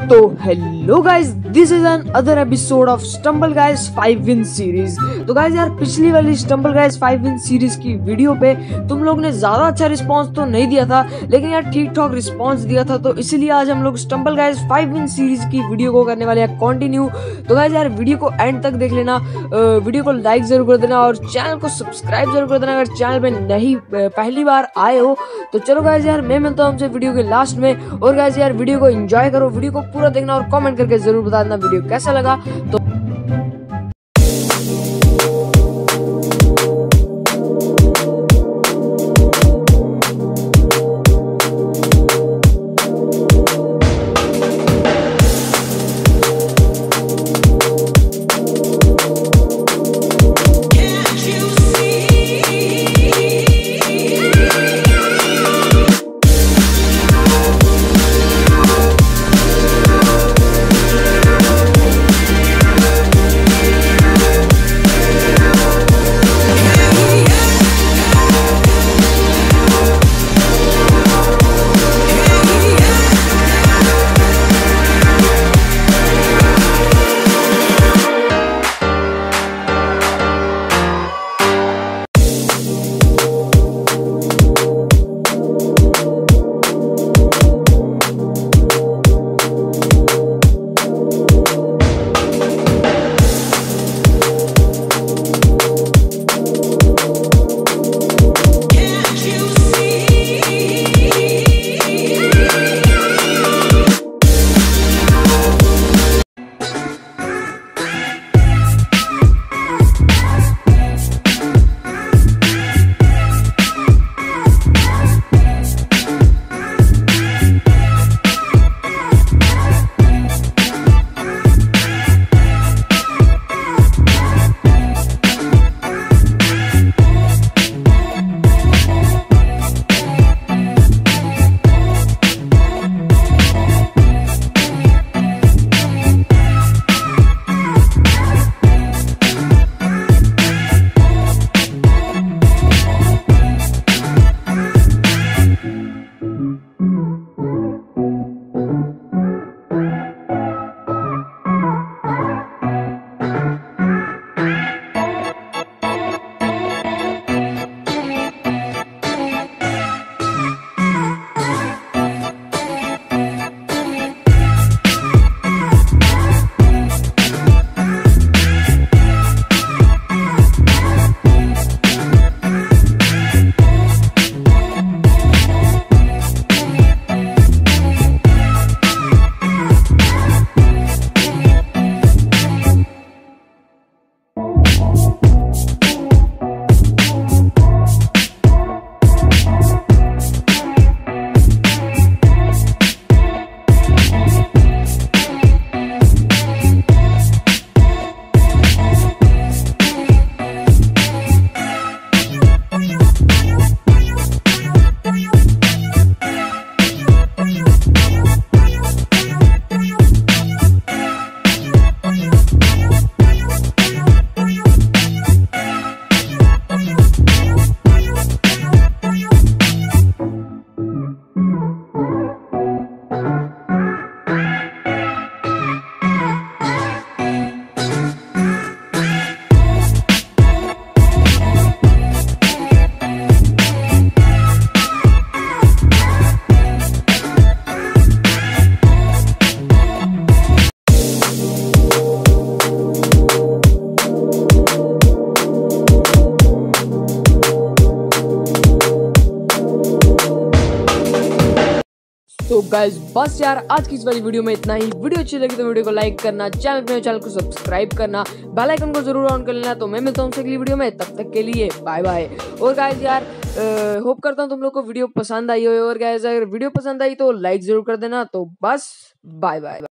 तो hello guys, this is another episode of stumble guys 5 win series. तो guys यार, पिछली वाली स्टम्बल गाइज 5 विन सीरीज की वीडियो पे तुम लोग ने ज़्यादा अच्छा रिस्पांस तो नहीं दिया था, लेकिन यार ठीक ठाक रिस्पांस दिया था। तो इसलिए आज हम लोग स्टम्बल गाइज 5 विन सीरीज की वीडियो को करने वाले हैं कंटिन्यू। तो गाइज यार, वीडियो को एंड तक देख लेना, वीडियो को लाइक ज़रूर कर देना और चैनल को सब्सक्राइब जरूर कर देना अगर चैनल पर नहीं पहली बार आए हो। तो चलो गाइज यार, मैं मिलता हूँ हमसे वीडियो के लास्ट में। और गाइज यार, वीडियो को एंजॉय करो, वीडियो को पूरा देखना और कमेंट करके जरूर बता देना वीडियो कैसा लगा। तो तो गाइज बस यार, आज की इस वाली वीडियो में इतना ही। वीडियो अच्छी लगी तो वीडियो को लाइक करना, चैनल को सब्सक्राइब करना, बेल आइकन को जरूर ऑन कर लेना। तो मैं मिलता हूँ आपसे अगली वीडियो में, तब तक के लिए बाय बाय। और गाइज यार, होप करता हूँ तुम लोग को वीडियो पसंद आई हो। और गाइज अगर वीडियो पसंद आई तो लाइक जरूर कर देना। तो बस बाय बाय।